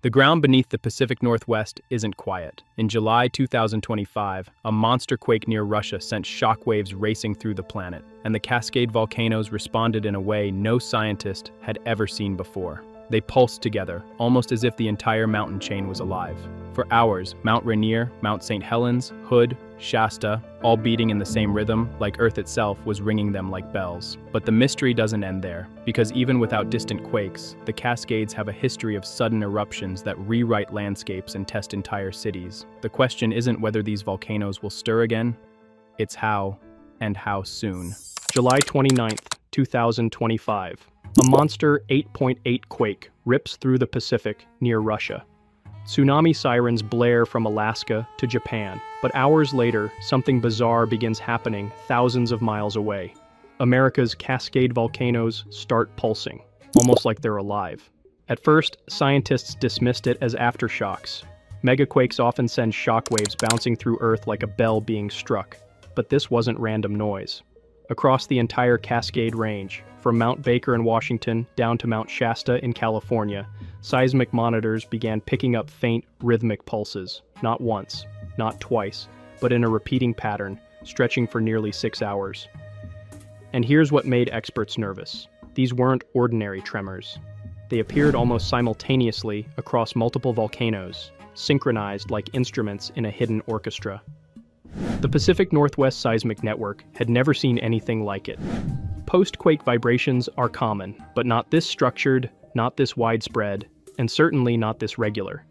The ground beneath the Pacific Northwest isn't quiet. In July 2025, a monster quake near Russia sent shockwaves racing through the planet, and the Cascade volcanoes responded in a way no scientist had ever seen before. They pulsed together, almost as if the entire mountain chain was alive. For hours, Mount Rainier, Mount St. Helens, Hood, Shasta, all beating in the same rhythm, like Earth itself was ringing them like bells. But the mystery doesn't end there, because even without distant quakes, the Cascades have a history of sudden eruptions that rewrite landscapes and test entire cities. The question isn't whether these volcanoes will stir again, it's how, and how soon. July 29th, 2025. A monster 8.8 quake rips through the Pacific near Russia. Tsunami sirens blare from Alaska to Japan, but hours later, something bizarre begins happening thousands of miles away. America's Cascade volcanoes start pulsing, almost like they're alive. At first, scientists dismissed it as aftershocks. Megaquakes often send shockwaves bouncing through Earth like a bell being struck, but this wasn't random noise. Across the entire Cascade Range, from Mount Baker in Washington down to Mount Shasta in California, seismic monitors began picking up faint, rhythmic pulses, not once, not twice, but in a repeating pattern, stretching for nearly 6 hours. And here's what made experts nervous. These weren't ordinary tremors. They appeared almost simultaneously across multiple volcanoes, synchronized like instruments in a hidden orchestra. The Pacific Northwest Seismic Network had never seen anything like it. Post-quake vibrations are common, but not this structured, not this widespread, and certainly not this regular.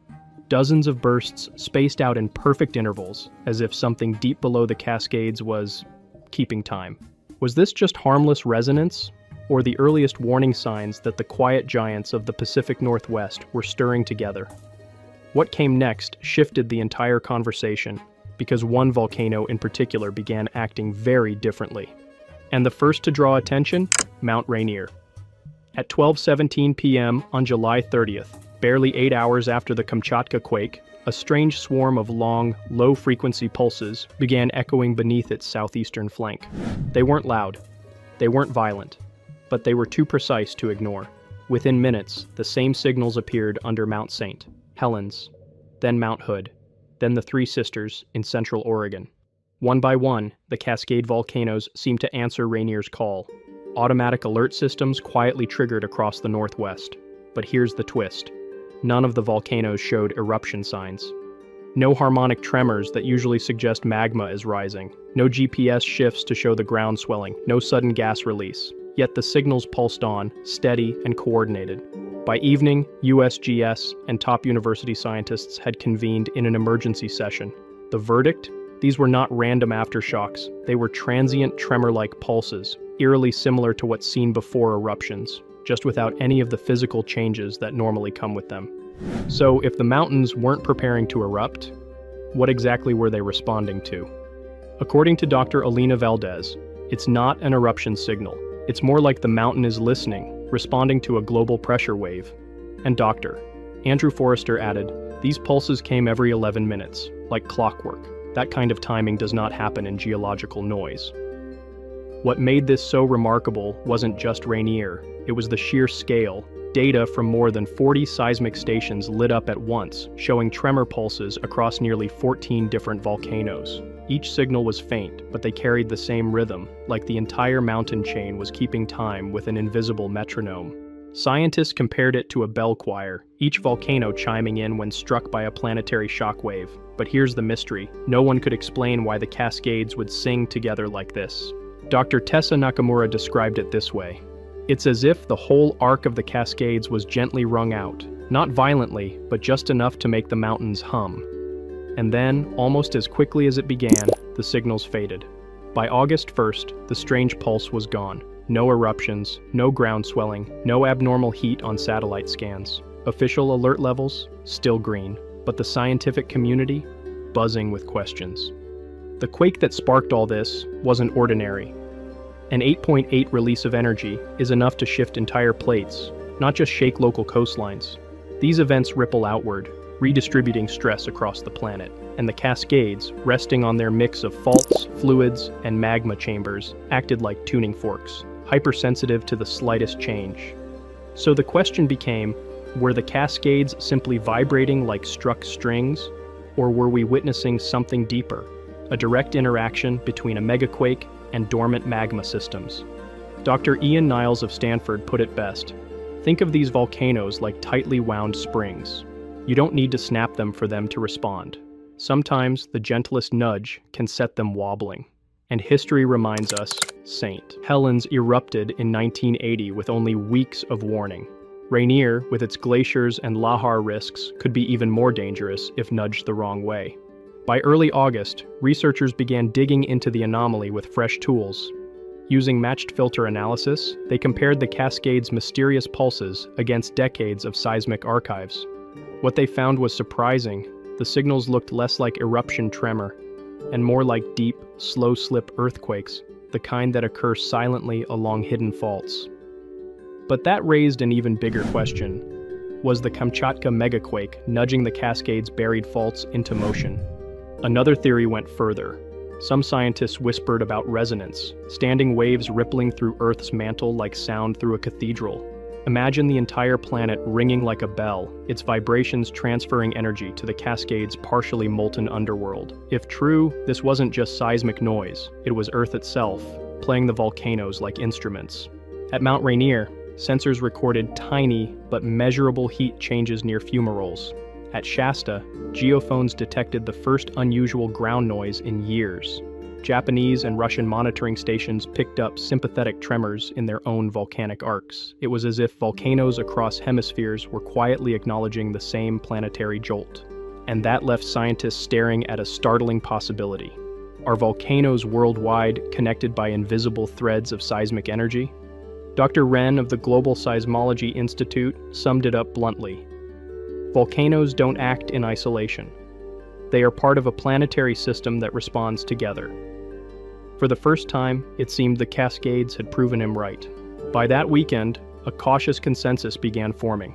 Dozens of bursts spaced out in perfect intervals, as if something deep below the Cascades was keeping time. Was this just harmless resonance, or the earliest warning signs that the quiet giants of the Pacific Northwest were stirring together? What came next shifted the entire conversation, because one volcano in particular began acting very differently. And the first to draw attention? Mount Rainier. At 12:17 p.m. on July 30th, barely 8 hours after the Kamchatka quake, a strange swarm of long, low-frequency pulses began echoing beneath its southeastern flank. They weren't loud, they weren't violent, but they were too precise to ignore. Within minutes, the same signals appeared under Mount St. Helens, then Mount Hood, then the Three Sisters in central Oregon. One by one, the Cascade volcanoes seemed to answer Rainier's call. Automatic alert systems quietly triggered across the Northwest. But here's the twist. None of the volcanoes showed eruption signs. No harmonic tremors that usually suggest magma is rising. No GPS shifts to show the ground swelling. No sudden gas release. Yet the signals pulsed on, steady and coordinated. By evening, USGS and top university scientists had convened in an emergency session. The verdict? These were not random aftershocks. They were transient tremor-like pulses, eerily similar to what's seen before eruptions, just without any of the physical changes that normally come with them. So if the mountains weren't preparing to erupt, what exactly were they responding to? According to Dr. Alina Valdez, it's not an eruption signal. It's more like the mountain is listening, responding to a global pressure wave. And Dr. Andrew Forrester added, these pulses came every 11 minutes, like clockwork. That kind of timing does not happen in geological noise. What made this so remarkable wasn't just Rainier, it was the sheer scale. Data from more than 40 seismic stations lit up at once, showing tremor pulses across nearly 14 different volcanoes. Each signal was faint, but they carried the same rhythm, like the entire mountain chain was keeping time with an invisible metronome. Scientists compared it to a bell choir, each volcano chiming in when struck by a planetary shockwave. But here's the mystery. No one could explain why the Cascades would sing together like this. Dr. Tessa Nakamura described it this way. It's as if the whole arc of the Cascades was gently wrung out, not violently, but just enough to make the mountains hum. And then, almost as quickly as it began, the signals faded. By August 1st, the strange pulse was gone. No eruptions, no ground swelling, no abnormal heat on satellite scans. Official alert levels, still green, but the scientific community, buzzing with questions. The quake that sparked all this wasn't ordinary. An 8.8 release of energy is enough to shift entire plates, not just shake local coastlines. These events ripple outward, redistributing stress across the planet, and the Cascades, resting on their mix of faults, fluids, and magma chambers, acted like tuning forks, hypersensitive to the slightest change. So the question became, Were the Cascades simply vibrating like struck strings, or were we witnessing something deeper, a direct interaction between a megaquake and dormant magma systems? Dr. Ian Niles of Stanford put it best. Think of these volcanoes like tightly wound springs. You don't need to snap them for them to respond. Sometimes the gentlest nudge can set them wobbling. And history reminds us, St. Helens erupted in 1980 with only weeks of warning. Rainier, with its glaciers and lahar risks, could be even more dangerous if nudged the wrong way. By early August, researchers began digging into the anomaly with fresh tools. Using matched filter analysis, they compared the Cascades' mysterious pulses against decades of seismic archives. What they found was surprising. The signals looked less like eruption tremor and more like deep, slow-slip earthquakes, the kind that occur silently along hidden faults. But that raised an even bigger question. Was the Kamchatka megaquake nudging the Cascades' buried faults into motion? Another theory went further. Some scientists whispered about resonance, standing waves rippling through Earth's mantle like sound through a cathedral. Imagine the entire planet ringing like a bell, its vibrations transferring energy to the Cascades' partially molten underworld. If true, this wasn't just seismic noise, it was Earth itself, playing the volcanoes like instruments. At Mount Rainier, sensors recorded tiny but measurable heat changes near fumaroles. At Shasta, geophones detected the first unusual ground noise in years. Japanese and Russian monitoring stations picked up sympathetic tremors in their own volcanic arcs. It was as if volcanoes across hemispheres were quietly acknowledging the same planetary jolt. And that left scientists staring at a startling possibility. Are volcanoes worldwide connected by invisible threads of seismic energy? Dr. Wren of the Global Seismology Institute summed it up bluntly. Volcanoes don't act in isolation. They are part of a planetary system that responds together. For the first time, it seemed the Cascades had proven him right. By that weekend, a cautious consensus began forming.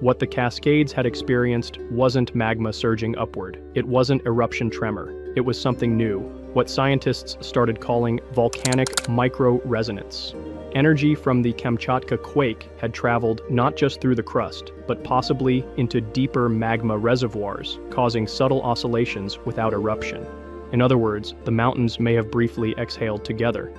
What the Cascades had experienced wasn't magma surging upward. It wasn't eruption tremor. It was something new, what scientists started calling volcanic micro-resonance. Energy from the Kamchatka quake had traveled not just through the crust, but possibly into deeper magma reservoirs, causing subtle oscillations without eruption. In other words, the mountains may have briefly exhaled together.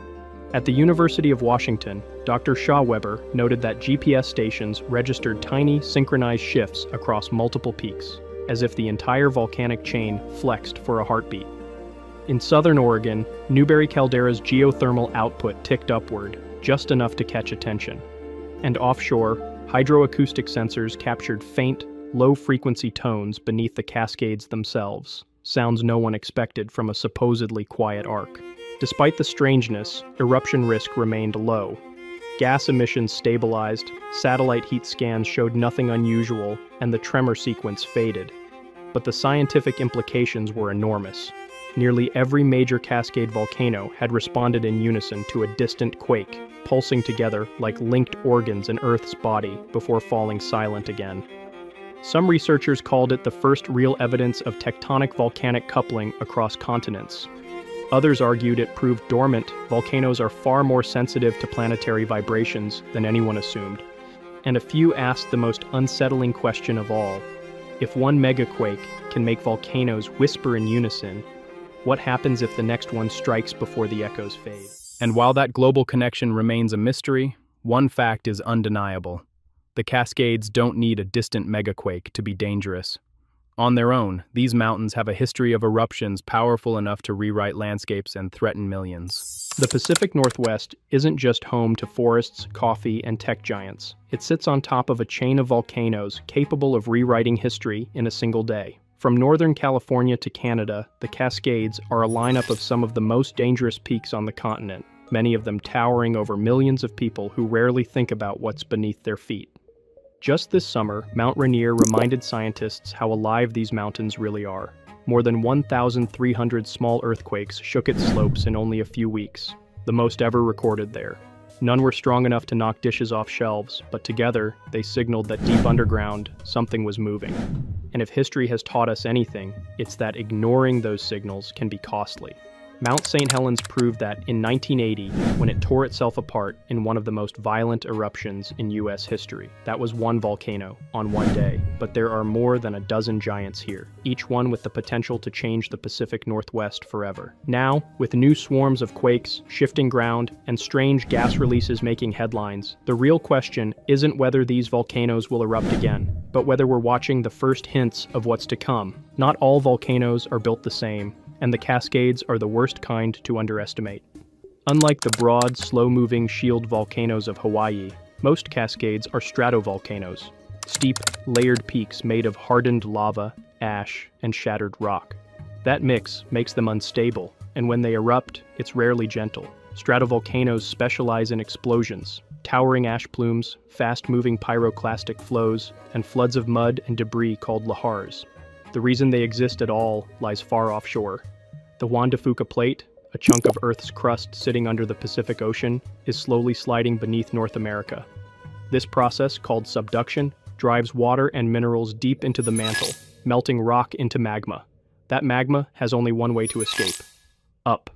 At the University of Washington, Dr. Shaw Weber noted that GPS stations registered tiny synchronized shifts across multiple peaks, as if the entire volcanic chain flexed for a heartbeat. In southern Oregon, Newberry Caldera's geothermal output ticked upward, just enough to catch attention. And offshore, hydroacoustic sensors captured faint, low-frequency tones beneath the Cascades themselves, sounds no one expected from a supposedly quiet arc. Despite the strangeness, eruption risk remained low. Gas emissions stabilized, satellite heat scans showed nothing unusual, and the tremor sequence faded. But the scientific implications were enormous. Nearly every major Cascade volcano had responded in unison to a distant quake, pulsing together like linked organs in Earth's body before falling silent again. Some researchers called it the first real evidence of tectonic volcanic coupling across continents. Others argued it proved dormant. Volcanoes are far more sensitive to planetary vibrations than anyone assumed. And a few asked the most unsettling question of all. If one megaquake can make volcanoes whisper in unison, what happens if the next one strikes before the echoes fade? And while that global connection remains a mystery, one fact is undeniable. The Cascades don't need a distant megaquake to be dangerous. On their own, these mountains have a history of eruptions powerful enough to rewrite landscapes and threaten millions. The Pacific Northwest isn't just home to forests, coffee, and tech giants. It sits on top of a chain of volcanoes capable of rewriting history in a single day. From northern California to Canada, the Cascades are a lineup of some of the most dangerous peaks on the continent, many of them towering over millions of people who rarely think about what's beneath their feet. Just this summer, Mount Rainier reminded scientists how alive these mountains really are. More than 1,300 small earthquakes shook its slopes in only a few weeks, the most ever recorded there. None were strong enough to knock dishes off shelves, but together, they signaled that deep underground, something was moving. And if history has taught us anything, it's that ignoring those signals can be costly. Mount St. Helens proved that in 1980, when it tore itself apart in one of the most violent eruptions in U.S. history. That was one volcano on one day, but there are more than a dozen giants here, each one with the potential to change the Pacific Northwest forever. Now, with new swarms of quakes, shifting ground, and strange gas releases making headlines, the real question isn't whether these volcanoes will erupt again, but whether we're watching the first hints of what's to come. Not all volcanoes are built the same, and the Cascades are the worst kind to underestimate. Unlike the broad, slow-moving shield volcanoes of Hawaii, most Cascades are stratovolcanoes, steep, layered peaks made of hardened lava, ash, and shattered rock. That mix makes them unstable, and when they erupt, it's rarely gentle. Stratovolcanoes specialize in explosions, towering ash plumes, fast-moving pyroclastic flows, and floods of mud and debris called lahars. The reason they exist at all lies far offshore. The Juan de Fuca Plate, a chunk of Earth's crust sitting under the Pacific Ocean, is slowly sliding beneath North America. This process, called subduction, drives water and minerals deep into the mantle, melting rock into magma. That magma has only one way to escape: up.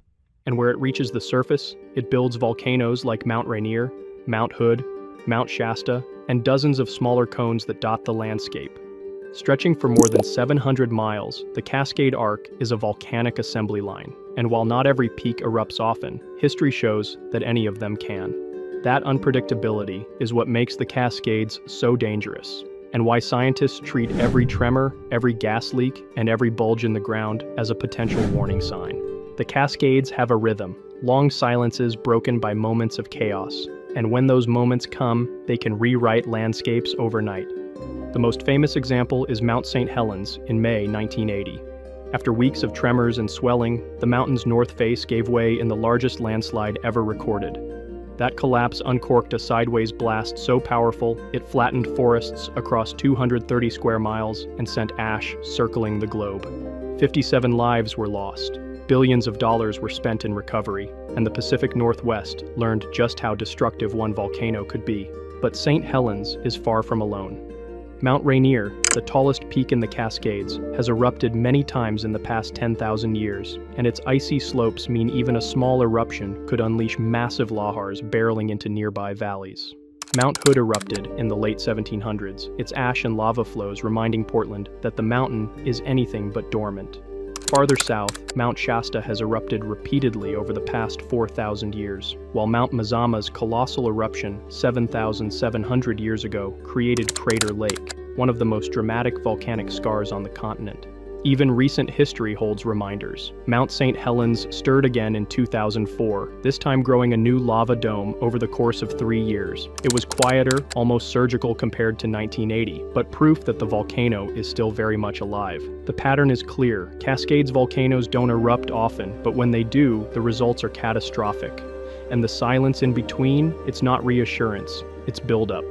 And where it reaches the surface, it builds volcanoes like Mount Rainier, Mount Hood, Mount Shasta, and dozens of smaller cones that dot the landscape. Stretching for more than 700 miles, the Cascade Arc is a volcanic assembly line, and while not every peak erupts often, history shows that any of them can. That unpredictability is what makes the Cascades so dangerous, and why scientists treat every tremor, every gas leak, and every bulge in the ground as a potential warning sign. The Cascades have a rhythm, long silences broken by moments of chaos, and when those moments come, they can rewrite landscapes overnight. The most famous example is Mount St. Helens in May 1980. After weeks of tremors and swelling, the mountain's north face gave way in the largest landslide ever recorded. That collapse uncorked a sideways blast so powerful, it flattened forests across 230 square miles and sent ash circling the globe. 57 lives were lost, billions of dollars were spent in recovery, and the Pacific Northwest learned just how destructive one volcano could be. But St. Helens is far from alone. Mount Rainier, the tallest peak in the Cascades, has erupted many times in the past 10,000 years, and its icy slopes mean even a small eruption could unleash massive lahars barreling into nearby valleys. Mount Hood erupted in the late 1700s, its ash and lava flows reminding Portland that the mountain is anything but dormant. Farther south, Mount Shasta has erupted repeatedly over the past 4,000 years, while Mount Mazama's colossal eruption 7,700 years ago created Crater Lake, one of the most dramatic volcanic scars on the continent. Even recent history holds reminders. Mount St. Helens stirred again in 2004, this time growing a new lava dome over the course of 3 years. It was quieter, almost surgical compared to 1980, but proof that the volcano is still very much alive. The pattern is clear. Cascades volcanoes don't erupt often, but when they do, the results are catastrophic. And the silence in between, it's not reassurance, it's buildup.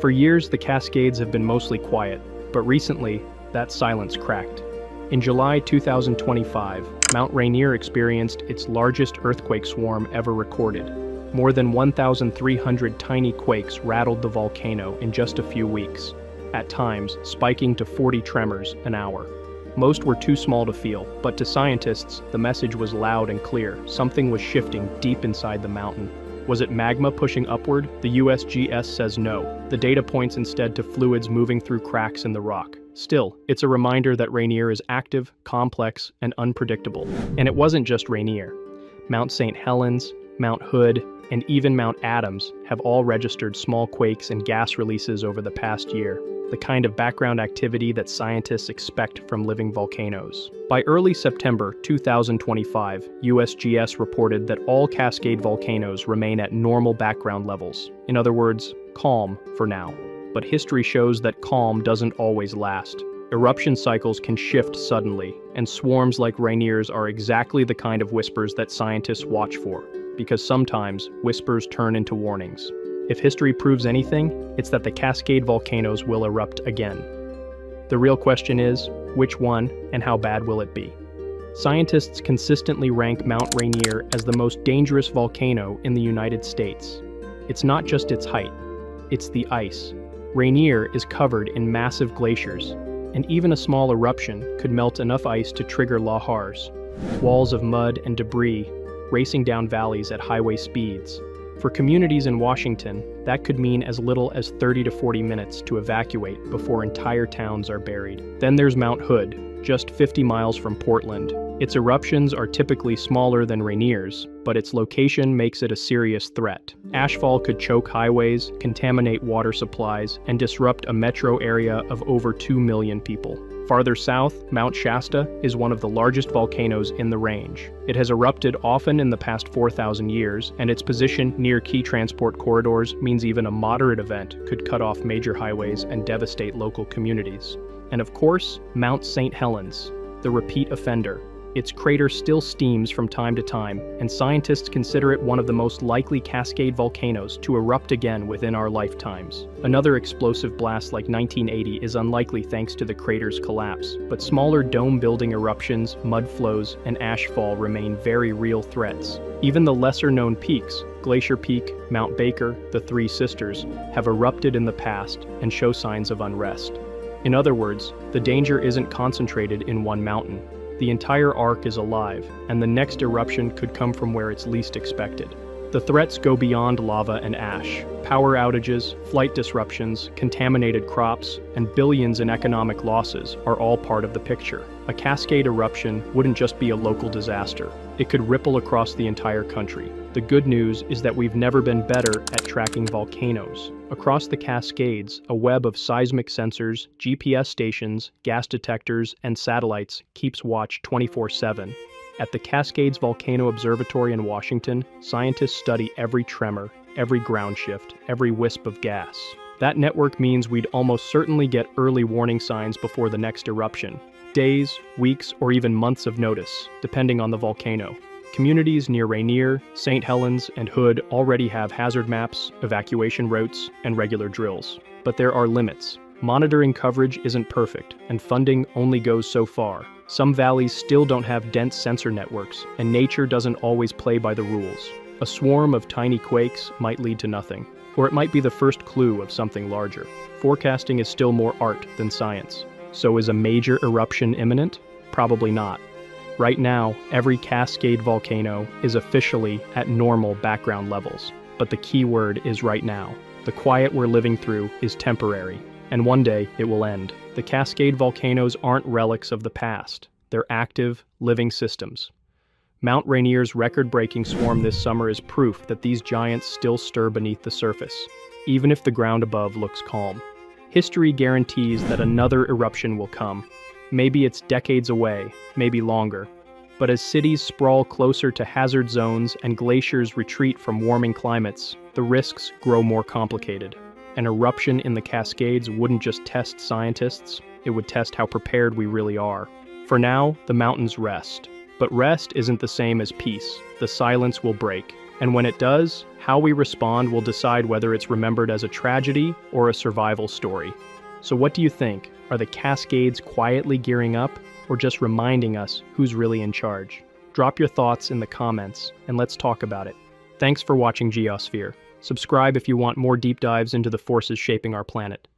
For years, the Cascades have been mostly quiet, but recently, that silence cracked. In July 2025, Mount Rainier experienced its largest earthquake swarm ever recorded. More than 1,300 tiny quakes rattled the volcano in just a few weeks, at times spiking to 40 tremors an hour. Most were too small to feel, but to scientists, the message was loud and clear. Something was shifting deep inside the mountain. Was it magma pushing upward? The USGS says no. The data points instead to fluids moving through cracks in the rock. Still, it's a reminder that Rainier is active, complex, and unpredictable. And it wasn't just Rainier. Mount St. Helens, Mount Hood, and even Mount Adams have all registered small quakes and gas releases over the past year, the kind of background activity that scientists expect from living volcanoes. By early September 2025, USGS reported that all Cascade volcanoes remain at normal background levels. In other words, calm for now. But history shows that calm doesn't always last. Eruption cycles can shift suddenly, and swarms like Rainier's are exactly the kind of whispers that scientists watch for, because sometimes whispers turn into warnings. If history proves anything, it's that the Cascade volcanoes will erupt again. The real question is, which one, and how bad will it be? Scientists consistently rank Mount Rainier as the most dangerous volcano in the United States. It's not just its height, it's the ice. Rainier is covered in massive glaciers, and even a small eruption could melt enough ice to trigger lahars, Walls of mud and debris racing down valleys at highway speeds. For communities in Washington, that could mean as little as 30 to 40 minutes to evacuate before entire towns are buried. Then there's Mount Hood, just 50 miles from Portland. Its eruptions are typically smaller than Rainier's, but its location makes it a serious threat. Ashfall could choke highways, contaminate water supplies, and disrupt a metro area of over 2 million people. Farther south, Mount Shasta is one of the largest volcanoes in the range. It has erupted often in the past 4,000 years, and its position near key transport corridors means even a moderate event could cut off major highways and devastate local communities. And of course, Mount St. Helens, the repeat offender. Its crater still steams from time to time, and scientists consider it one of the most likely Cascade volcanoes to erupt again within our lifetimes. Another explosive blast like 1980 is unlikely thanks to the crater's collapse, but smaller dome-building eruptions, mud flows, and ashfall remain very real threats. Even the lesser-known peaks, Glacier Peak, Mount Baker, the Three Sisters, have erupted in the past and show signs of unrest. In other words, the danger isn't concentrated in one mountain. The entire arc is alive, and the next eruption could come from where it's least expected. The threats go beyond lava and ash. Power outages, flight disruptions, contaminated crops, and billions in economic losses are all part of the picture. A cascade eruption wouldn't just be a local disaster. It could ripple across the entire country. The good news is that we've never been better at tracking volcanoes. Across the Cascades, a web of seismic sensors, GPS stations, gas detectors, and satellites keeps watch 24/7. At the Cascades Volcano Observatory in Washington, scientists study every tremor, every ground shift, every wisp of gas. That network means we'd almost certainly get early warning signs before the next eruption. Days, weeks, or even months of notice, depending on the volcano. Communities near Rainier, St. Helens, and Hood already have hazard maps, evacuation routes, and regular drills. But there are limits. Monitoring coverage isn't perfect, and funding only goes so far. Some valleys still don't have dense sensor networks, and nature doesn't always play by the rules. A swarm of tiny quakes might lead to nothing, or it might be the first clue of something larger. Forecasting is still more art than science. So is a major eruption imminent? Probably not. Right now, every Cascade volcano is officially at normal background levels. But the key word is right now. The quiet we're living through is temporary, and one day it will end. The Cascade volcanoes aren't relics of the past. They're active, living systems. Mount Rainier's record-breaking swarm this summer is proof that these giants still stir beneath the surface, even if the ground above looks calm. History guarantees that another eruption will come. Maybe it's decades away, maybe longer. But as cities sprawl closer to hazard zones and glaciers retreat from warming climates, the risks grow more complicated. An eruption in the Cascades wouldn't just test scientists, it would test how prepared we really are. For now, the mountains rest. But rest isn't the same as peace. The silence will break. And when it does, how we respond will decide whether it's remembered as a tragedy or a survival story. So what do you think? Are the Cascades quietly gearing up, or just reminding us who's really in charge? Drop your thoughts in the comments, and let's talk about it. Thanks for watching Geosphere. Subscribe if you want more deep dives into the forces shaping our planet.